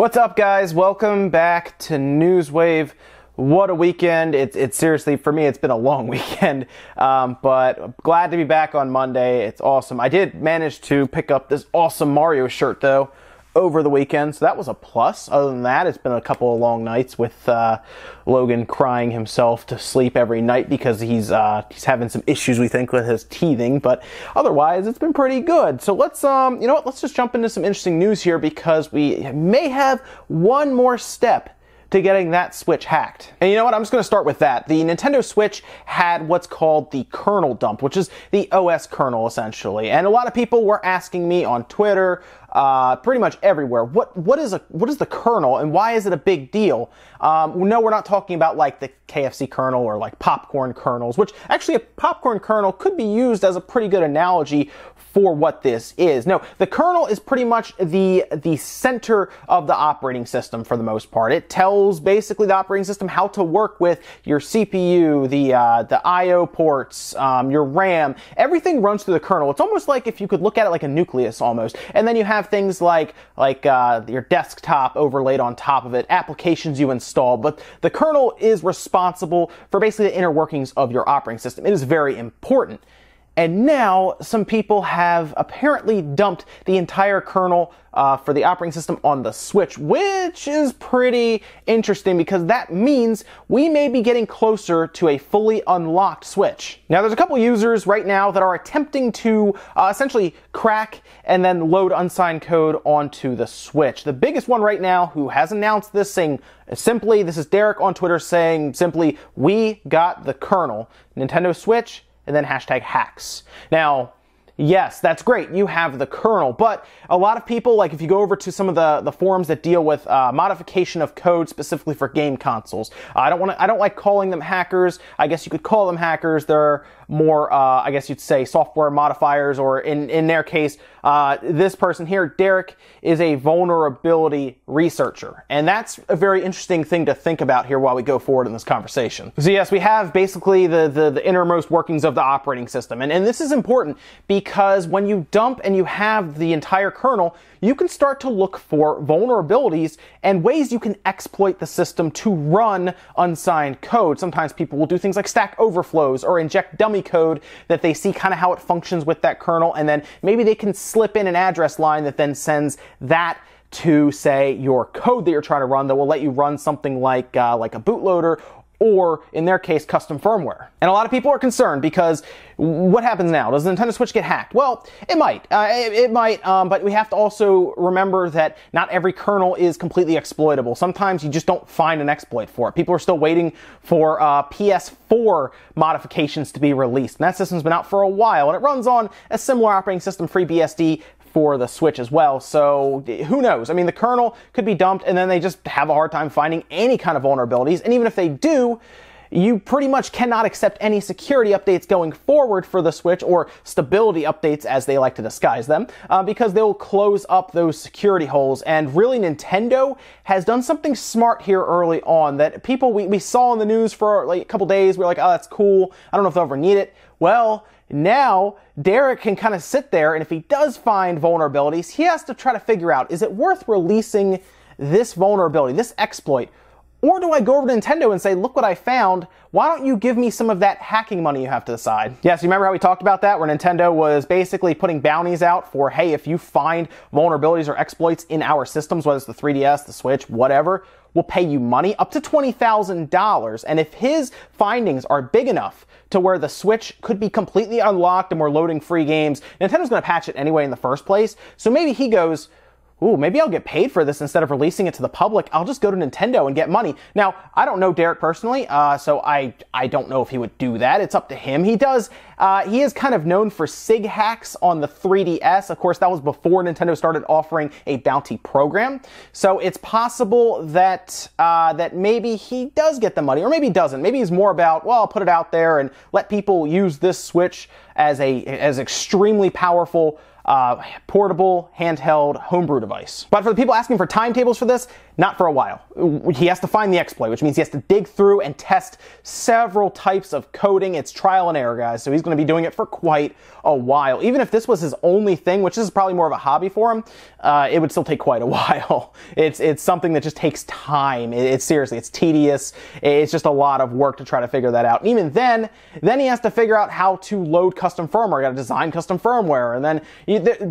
What's up, guys? Welcome back to NewsWave. What a weekend. It's seriously, for me, it's been a long weekend, but glad to be back on Monday. It's awesome. I did manage to pick up this awesome Mario shirt, though, over the weekend, so that was a plus. Other than that, it's been a couple of long nights with Logan crying himself to sleep every night because he's having some issues, we think, with his teething, but otherwise it's been pretty good. So let's you know what, let's just jump into some interesting news here, because we may have one more step to getting that Switch hacked. And you know what, I'm just gonna start with that. The Nintendo Switch had what's called the kernel dump, which is the OS kernel, essentially. And a lot of people were asking me on Twitter, pretty much everywhere, what is the kernel and why is it a big deal? No, we're not talking about like the KFC kernel or like popcorn kernels, which actually a popcorn kernel could be used as a pretty good analogy for what this is. No, the kernel is pretty much the center of the operating system for the most part. It tells basically the operating system how to work with your CPU, the I/O ports, your RAM. Everything runs through the kernel. It's almost like if you could look at it like a nucleus almost, and then you have things like your desktop overlaid on top of it, applications you install, but the kernel is responsible for basically the inner workings of your operating system. It is very important. And now some people have apparently dumped the entire kernel for the operating system on the Switch, which is pretty interesting because that means we may be getting closer to a fully unlocked Switch. Now, there's a couple users right now that are attempting to essentially crack and then load unsigned code onto the Switch. The biggest one right now who has announced this, saying simply, this is Derek on Twitter saying simply, "We got the kernel, Nintendo Switch," and then #hacks. Now, yes, that's great. You have the kernel, but a lot of people, like if you go over to some of the forums that deal with modification of code specifically for game consoles, I don't like calling them hackers. I guess you could call them hackers. They're more, I guess you'd say, software modifiers, or in their case, this person here, Derek, is a vulnerability researcher. And that's a very interesting thing to think about here while we go forward in this conversation. So yes, we have basically the innermost workings of the operating system. And this is important because when you dump and you have the entire kernel, you can start to look for vulnerabilities and ways you can exploit the system to run unsigned code. Sometimes people will do things like stack overflows or inject dummy code that they see kind of how it functions with that kernel, and then maybe they can slip in an address line that then sends that to, say, your code that you're trying to run, that will let you run something like a bootloader, or in their case, custom firmware. And a lot of people are concerned because what happens now? Does the Nintendo Switch get hacked? Well, it might. It might, but we have to also remember that not every kernel is completely exploitable. Sometimes you just don't find an exploit for it. People are still waiting for PS4 modifications to be released. And that system's been out for a while, and it runs on a similar operating system, FreeBSD, for the Switch as well, so who knows? I mean, the kernel could be dumped and then they just have a hard time finding any kind of vulnerabilities, and even if they do, you pretty much cannot accept any security updates going forward for the Switch, or stability updates as they like to disguise them, because they'll close up those security holes. And really, Nintendo has done something smart here early on that people, we saw in the news for like a couple days, we were like, oh, that's cool, I don't know if they'll ever need it. Well, now Derek can kind of sit there, and if he does find vulnerabilities, he has to try to figure out, is it worth releasing this vulnerability, this exploit? Or do I go over to Nintendo and say, look what I found, why don't you give me some of that hacking money you have to the side? Yes, you remember how we talked about that, where Nintendo was basically putting bounties out for, hey, if you find vulnerabilities or exploits in our systems, whether it's the 3DS, the Switch, whatever, we'll pay you money up to $20,000. And if his findings are big enough to where the Switch could be completely unlocked and we're loading free games, Nintendo's gonna patch it anyway in the first place. So maybe he goes, ooh, maybe I'll get paid for this instead of releasing it to the public. I'll just go to Nintendo and get money. Now, I don't know Derek personally, so I don't know if he would do that. It's up to him. He does, he is kind of known for SIG hacks on the 3DS. Of course, that was before Nintendo started offering a bounty program. So it's possible that, that maybe he does get the money, or maybe he doesn't. Maybe he's more about, well, I'll put it out there and let people use this Switch as extremely powerful portable, handheld, homebrew device. But for the people asking for timetables for this, not for a while. He has to find the exploit, which means he has to dig through and test several types of coding. It's trial and error, guys, so he's going to be doing it for quite a while. Even if this was his only thing, which this is probably more of a hobby for him, it would still take quite a while. It's something that just takes time. It's seriously, it's tedious. It's just a lot of work to try to figure that out. And even then he has to figure out how to load custom firmware. You got to design custom firmware, and then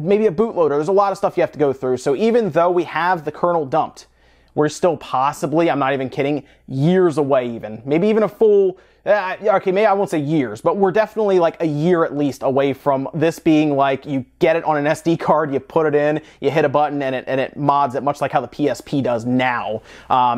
maybe a bootloader. There's a lot of stuff you have to go through. So even though we have the kernel dumped, we're still possibly, I'm not even kidding, years away even. Maybe even a full, okay, maybe I won't say years, but we're definitely like a year at least away from this being like, you get it on an SD card, you put it in, you hit a button, and it mods it, much like how the PSP does now.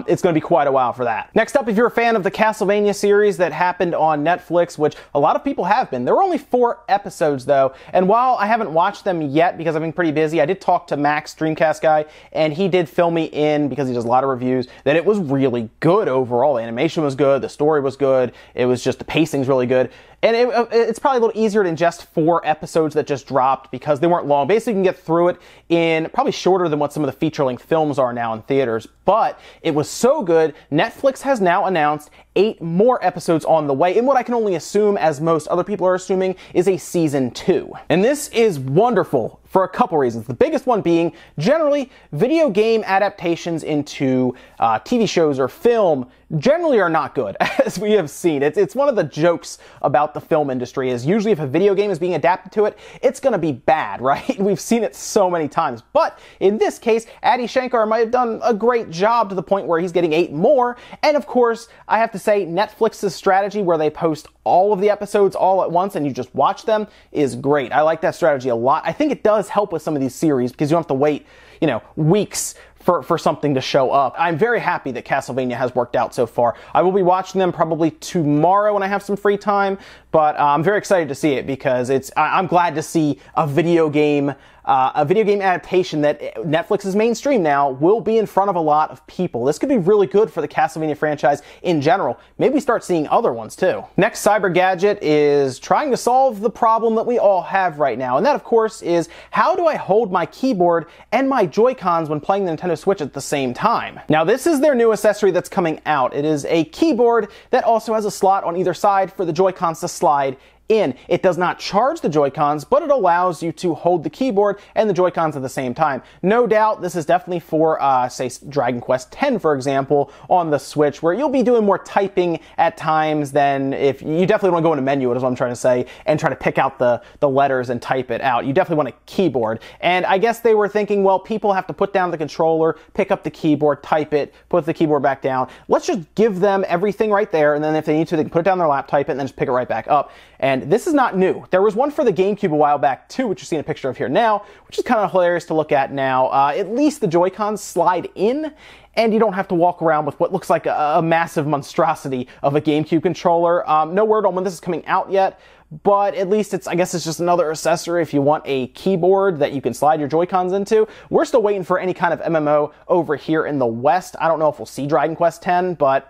It's going to be quite a while for that. Next up, if you're a fan of the Castlevania series that happened on Netflix, which a lot of people have been, there were only 4 episodes though, and while I haven't watched them yet because I've been pretty busy, I did talk to Max, Dreamcast guy, and he did fill me in, because he does a lot of reviews, that it was really good overall. The animation was good, the story was good, it was just, the pacing's really good. And it's probably a little easier to ingest 4 episodes that just dropped because they weren't long. Basically, you can get through it in probably shorter than what some of the feature-length films are now in theaters. But it was so good, Netflix has now announced 8 more episodes on the way, in what I can only assume, as most other people are assuming, is a season 2. And this is wonderful for a couple reasons. The biggest one being, generally, video game adaptations into TV shows or film generally are not good, as we have seen. It's one of the jokes about the film industry is usually if a video game is being adapted to it, it's going to be bad, right? We've seen it so many times. But in this case, Adi Shankar might have done a great job to the point where he's getting 8 more. And of course, I have to say, Netflix's strategy where they post all of the episodes all at once and you just watch them is great. I like that strategy a lot. I think it does help with some of these series because you don't have to wait, you know, weeks for something to show up. I'm very happy that Castlevania has worked out so far. I will be watching them probably tomorrow when I have some free time, but I'm very excited to see it because I'm glad to see a video game adaptation that Netflix is mainstream now will be in front of a lot of people. This could be really good for the Castlevania franchise in general. Maybe start seeing other ones too. Next, Cyber Gadget is trying to solve the problem that we all have right now, and that of course is, how do I hold my keyboard and my Joy-Cons when playing the Nintendo Switch at the same time? Now this is their new accessory that's coming out. It is a keyboard that also has a slot on either side for the Joy-Cons to slide in. It does not charge the Joy-Cons, but it allows you to hold the keyboard and the Joy-Cons at the same time. No doubt this is definitely for, say, Dragon Quest 10, for example, on the Switch, where you'll be doing more typing at times than if you definitely want to go in a menu, is what I'm trying to say, and try to pick out the letters and type it out. You definitely want a keyboard. And I guess they were thinking, well, people have to put down the controller, pick up the keyboard, type it, put the keyboard back down. Let's just give them everything right there, and then if they need to, they can put it down their lap, type it, and then just pick it right back up. And this is not new. There was one for the GameCube a while back too, which you're seeing a picture of here now, which is kind of hilarious to look at now. At least the Joy-Cons slide in, and you don't have to walk around with what looks like a massive monstrosity of a GameCube controller. No word on when this is coming out yet, but at least it's, I guess it's just another accessory if you want a keyboard that you can slide your Joy-Cons into. We're still waiting for any kind of MMO over here in the West. I don't know if we'll see Dragon Quest 10, but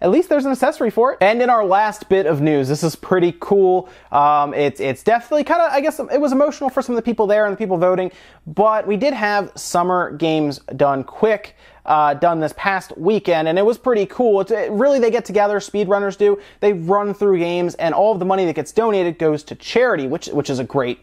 at least there's an accessory for it. And in our last bit of news, this is pretty cool. It's definitely kind of, I guess, it was emotional for some of the people there and the people voting, but we did have Summer Games Done Quick done this past weekend, and it was pretty cool. Really, they get together, speedrunners do, they run through games, and all of the money that gets donated goes to charity, which is a great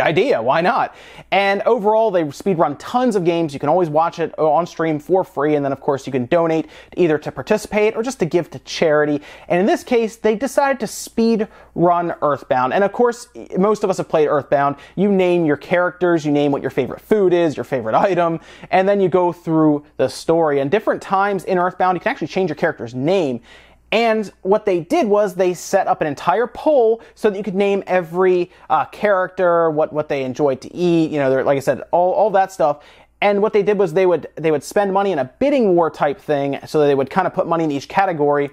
idea. Why not? And overall, they speedrun tons of games. You can always watch it on stream for free. And then, of course, you can donate either to participate or just to give to charity. And in this case, they decided to speedrun Earthbound. And of course, most of us have played Earthbound. You name your characters, you name what your favorite food is, your favorite item, and then you go through the story. And different times in Earthbound, you can actually change your character's name. And what they did was they set up an entire poll so that you could name every character, what they enjoyed to eat, you know, like I said, all that stuff. And what they did was they would spend money in a bidding war type thing, so they would kind of put money in each category.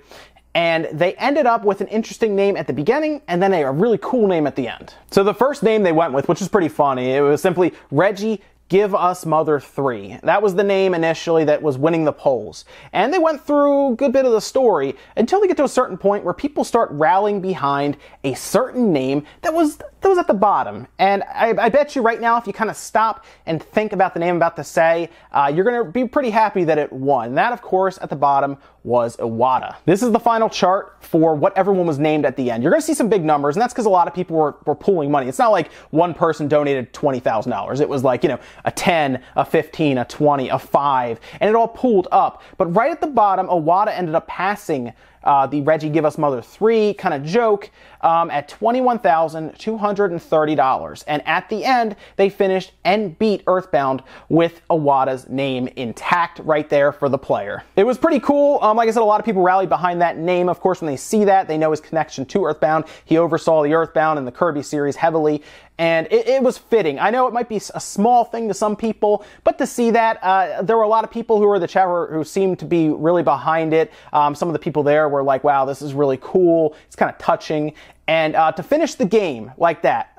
And they ended up with an interesting name at the beginning and then a really cool name at the end. So the first name they went with, which is pretty funny, it was simply Reggie give us Mother 3. That was the name initially that was winning the polls. And they went through a good bit of the story until they get to a certain point where people start rallying behind a certain name that was at the bottom. And I bet you right now, if you kind of stop and think about the name I'm about to say, you're going to be pretty happy that it won. That, of course, at the bottom was Iwata. This is the final chart for what everyone was named at the end. You're going to see some big numbers, and that's because a lot of people were pooling money. It's not like one person donated $20,000. It was like, you know, a 10, a 15, a 20, a 5, and it all pooled up. But right at the bottom, Iwata ended up passing the Reggie Give Us Mother 3 kind of joke at $21,230. And at the end, they finished and beat Earthbound with Iwata's name intact right there for the player. It was pretty cool. Like I said, a lot of people rallied behind that name. Of course, when they see that, they know his connection to Earthbound. He oversaw the Earthbound and the Kirby series heavily, and it was fitting. I know it might be a small thing to some people, but to see that, there were a lot of people who were the chat who seemed to be really behind it. Some of the people there were like, wow, this is really cool. It's kind of touching. And to finish the game like that,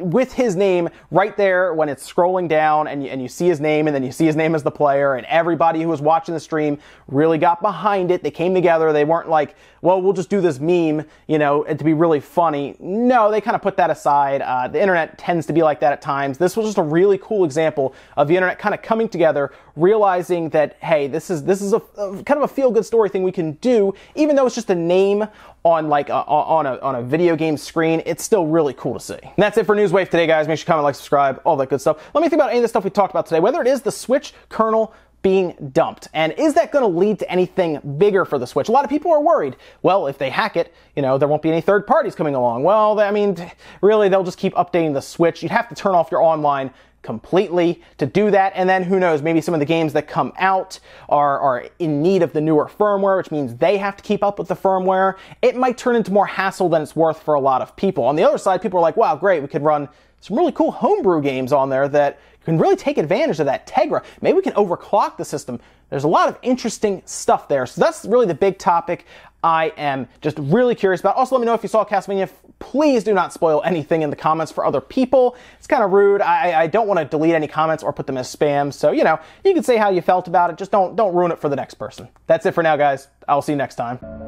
with his name right there when it's scrolling down and you see his name and then you see his name as the player, and everybody who was watching the stream really got behind it. They came together. They weren't like, well, we'll just do this meme, you know, to be really funny. No, they kind of put that aside. The internet tends to be like that at times. This was just a really cool example of the internet kind of coming together, realizing that, hey, this is a kind of a feel-good story thing we can do, even though it's just a name on like on a video game screen. It's still really cool to see. And that's it for NewsWave today, guys. Make sure you comment, like, subscribe, all that good stuff. Let me think about any of the stuff we talked about today, whether it is the Switch kernel being dumped. And is that going to lead to anything bigger for the Switch? A lot of people are worried. Well, if they hack it, you know, there won't be any third parties coming along. Well, I mean, really, they'll just keep updating the Switch. You'd have to turn off your online completely to do that, and then who knows, maybe some of the games that come out are in need of the newer firmware, which means they have to keep up with the firmware. It might turn into more hassle than it's worth for a lot of people. On the other side, people are like, wow, great, we could run some really cool homebrew games on there that can really take advantage of that Tegra. Maybe we can overclock the system. There's a lot of interesting stuff there. So that's really the big topic I am just really curious about. Also, let me know if you saw Castlevania. Please do not spoil anything in the comments for other people. It's kind of rude. I don't want to delete any comments or put them as spam. So, you know, you can say how you felt about it. Just don't ruin it for the next person. That's it for now, guys. I'll see you next time.